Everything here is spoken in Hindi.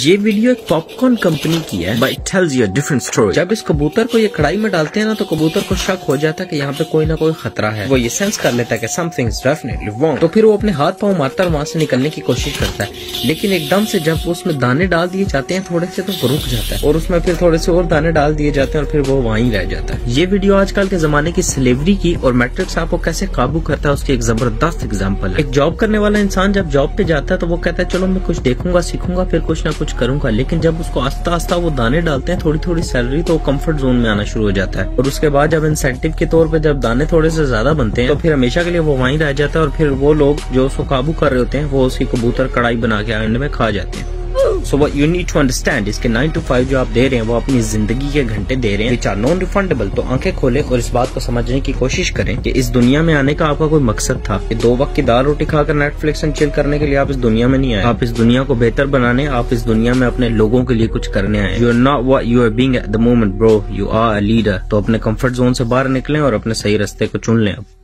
ये वीडियो पॉपकॉर्न कंपनी की है, but it tells you a different story. जब इस कबूतर को ये कढ़ाई में डालते हैं ना, तो कबूतर को शक हो जाता है कि यहाँ पे कोई ना कोई खतरा है। वो ये सेंस कर लेता है कि समथिंग इज डेफिनेटली रॉन्ग, तो फिर वो अपने हाथ पांव मारता है और वहाँ से निकलने की कोशिश करता है। लेकिन एकदम से जब उसमें दाने डाल दिए जाते हैं थोड़े से, तो रुक जाता है और उसमें फिर थोड़े से और दाने डाल दिए जाते हैं और फिर वो वहीं रह जाता है। ये वीडियो आजकल के जमाने की स्लेवरी की और मैट्रिक्स आपको कैसे काबू करता है उसकी एक जबरदस्त एग्जाम्पल है। एक जॉब करने वाला इंसान जब जॉब पे जाता है तो वो कहता है चलो मैं कुछ देखूंगा, सीखूंगा, फिर कुछ ना कुछ करूंगा। लेकिन जब उसको आस्ता आस्ता वो दाने डालते हैं, थोड़ी थोड़ी सैलरी, तो कंफर्ट जोन में आना शुरू हो जाता है। और उसके बाद जब इंसेंटिव के तौर पे जब दाने थोड़े से ज्यादा बनते हैं, तो फिर हमेशा के लिए वो वहीं रह जाता है। और फिर वो लोग जो उसको काबू कर रहे होते हैं, वो उसकी कबूतर कढ़ाई बना के आंडे में खा जाते हैं। So what you need to understand इसके 9 to 5 जो आप दे रहे हैं, वो अपनी जिंदगी के घंटे दे रहे हैं विच आर नॉन रिफंडेबल। तो आंखें खोलें और इस बात को समझने की कोशिश करें कि इस दुनिया में आने का आपका कोई मकसद था। कि 2 वक्त की दाल रोटी खाकर नेटफ्लिक्स एंड चिल करने के लिए आप इस दुनिया में नहीं आए। आप इस दुनिया को बेहतर बनाने, आप इस दुनिया में अपने लोगों के लिए कुछ करने आए। You are not what you are being at the moment bro, you are a leader. तो अपने कम्फर्ट जोन से बाहर निकलें और अपने सही रास्ते को चुन लें।